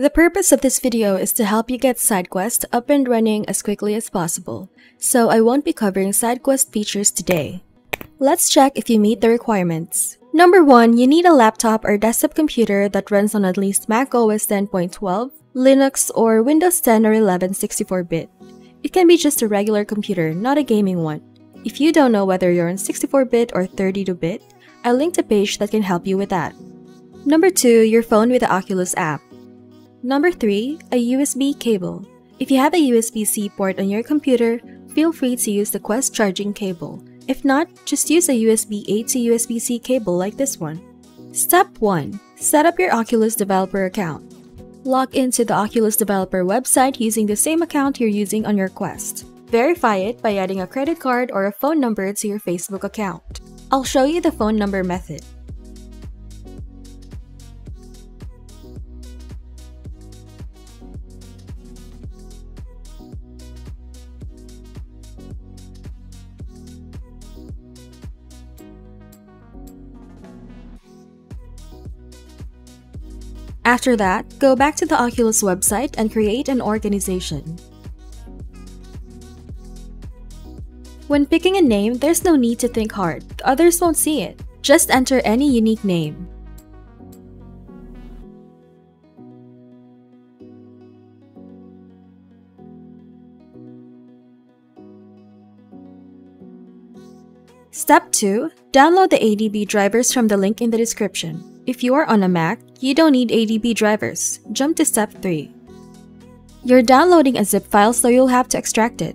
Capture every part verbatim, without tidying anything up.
The purpose of this video is to help you get SideQuest up and running as quickly as possible, so I won't be covering SideQuest features today. Let's check if you meet the requirements. Number one. You need a laptop or desktop computer that runs on at least Mac O S ten point twelve, Linux, or Windows ten or eleven sixty-four bit. It can be just a regular computer, not a gaming one. If you don't know whether you're on sixty-four bit or thirty-two bit, I linked a page that can help you with that. Number two. Your phone with the Oculus app. Number three. A U S B cable. If you have a U S B C port on your computer, feel free to use the Quest charging cable. If not, just use a U S B A to U S B C cable like this one. Step one. Set up your Oculus developer account. Log into the Oculus developer website using the same account you're using on your Quest. Verify it by adding a credit card or a phone number to your Facebook account. I'll show you the phone number method. After that, go back to the Oculus website and create an organization. When picking a name, there's no need to think hard. Others won't see it. Just enter any unique name. Step two. Download the A D B drivers from the link in the description. If you are on a Mac, you don't need A D B drivers. Jump to step three. You're downloading a zip file, so you'll have to extract it.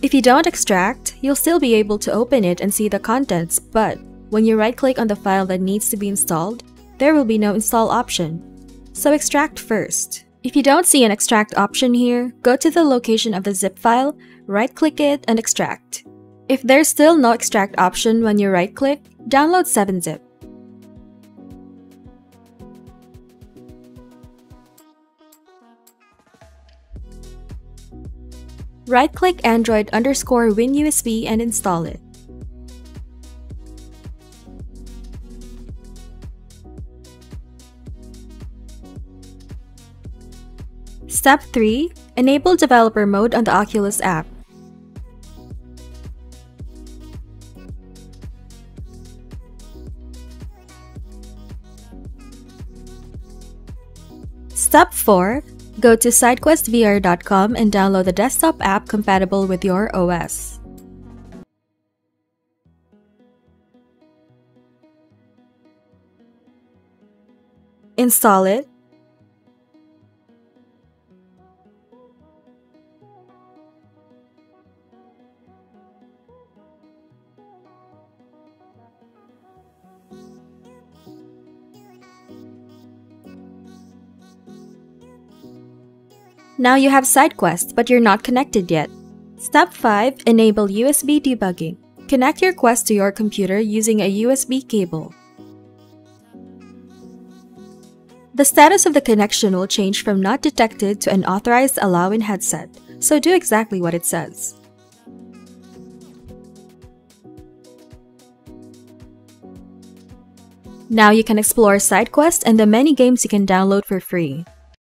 If you don't extract, you'll still be able to open it and see the contents, but when you right-click on the file that needs to be installed, there will be no install option. So extract first. If you don't see an extract option here, go to the location of the zip file, right-click it, and extract. If there's still no extract option when you right-click, download seven zip. Right-click Android underscore WinUSB and install it. Step three. Enable developer mode on the Oculus app. Step four. Go to sidequest v r dot com and download the desktop app compatible with your O S. Install it. Now you have SideQuest, but you're not connected yet. Step five. Enable U S B debugging. Connect your Quest to your computer using a U S B cable. The status of the connection will change from not detected to unauthorized allow in headset, so do exactly what it says. Now you can explore SideQuest and the many games you can download for free.